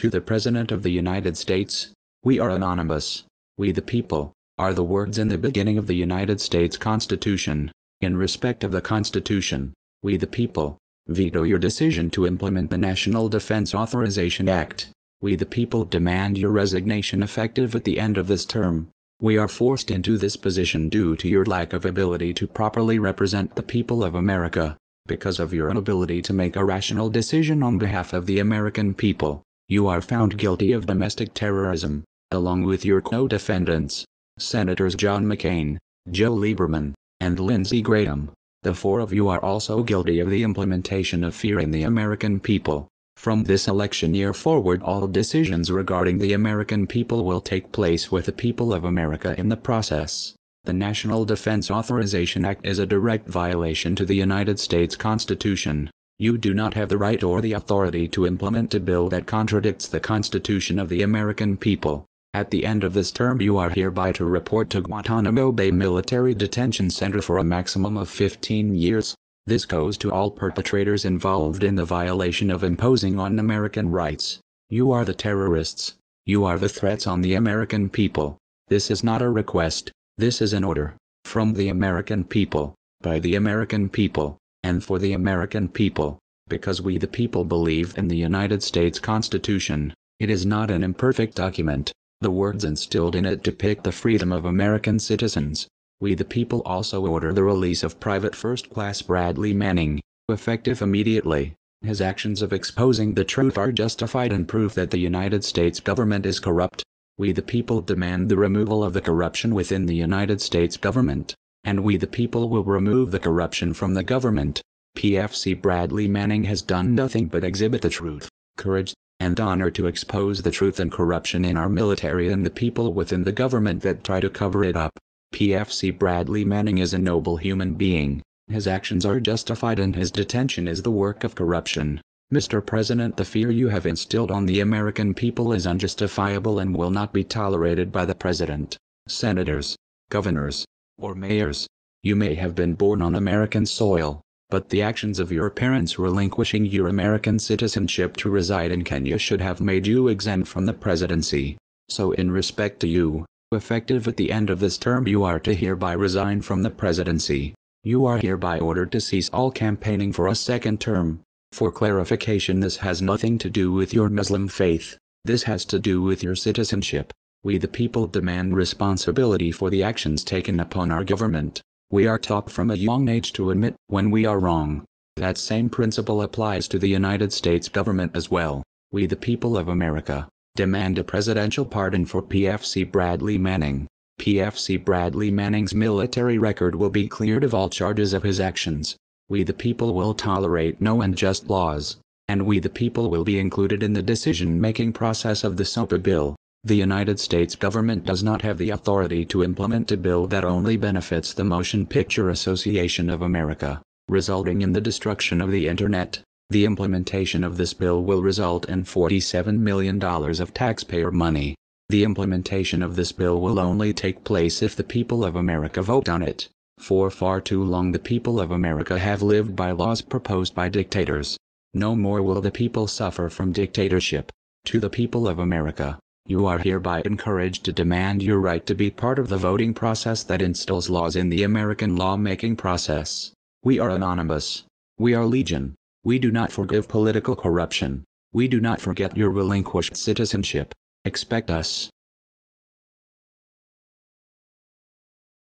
To the President of the United States, we are anonymous. We the people, are the words in the beginning of the United States Constitution. In respect of the Constitution, we the people, veto your decision to implement the National Defense Authorization Act. We the people demand your resignation effective at the end of this term. We are forced into this position due to your lack of ability to properly represent the people of America, because of your inability to make a rational decision on behalf of the American people. You are found guilty of domestic terrorism, along with your co-defendants, Senators John McCain, Joe Lieberman, and Lindsey Graham. The four of you are also guilty of the implementation of fear in the American people. From this election year forward, all decisions regarding the American people will take place with the people of America in the process. The National Defense Authorization Act is a direct violation to the United States Constitution. You do not have the right or the authority to implement a bill that contradicts the Constitution of the American people. At the end of this term, you are hereby to report to Guantanamo Bay Military Detention Center for a maximum of 15 years. This goes to all perpetrators involved in the violation of imposing on American rights. You are the terrorists. You are the threats on the American people. This is not a request. This is an order. From the American people, by the American people, and for the American people. Because we the people believe in the United States Constitution. It is not an imperfect document. The words instilled in it depict the freedom of American citizens. We the people also order the release of Private First Class Bradley Manning, effective immediately. His actions of exposing the truth are justified and prove that the United States government is corrupt. We the people demand the removal of the corruption within the United States government, and we the people will remove the corruption from the government. PFC Bradley Manning has done nothing but exhibit the truth, courage, and honor to expose the truth and corruption in our military and the people within the government that try to cover it up. PFC Bradley Manning is a noble human being. His actions are justified and his detention is the work of corruption. Mr. President, the fear you have instilled on the American people is unjustifiable and will not be tolerated by the President, Senators, Governors, or Mayors. You may have been born on American soil, but the actions of your parents relinquishing your American citizenship to reside in Kenya should have made you exempt from the presidency. So in respect to you, effective at the end of this term, you are to hereby resign from the presidency. You are hereby ordered to cease all campaigning for a second term. For clarification, this has nothing to do with your Muslim faith. This has to do with your citizenship. We the people demand responsibility for the actions taken upon our government. We are taught from a young age to admit when we are wrong. That same principle applies to the United States government as well. We the people of America demand a presidential pardon for PFC Bradley Manning. PFC Bradley Manning's military record will be cleared of all charges of his actions. We the people will tolerate no unjust laws, and we the people will be included in the decision-making process of the SOPA bill. The United States government does not have the authority to implement a bill that only benefits the Motion Picture Association of America, resulting in the destruction of the Internet. The implementation of this bill will result in $47 million of taxpayer money. The implementation of this bill will only take place if the people of America vote on it. For far too long the people of America have lived by laws proposed by dictators. No more will the people suffer from dictatorship. To the people of America, you are hereby encouraged to demand your right to be part of the voting process that instills laws in the American lawmaking process. We are anonymous. We are legion. We do not forgive political corruption. We do not forget your relinquished citizenship. Expect us,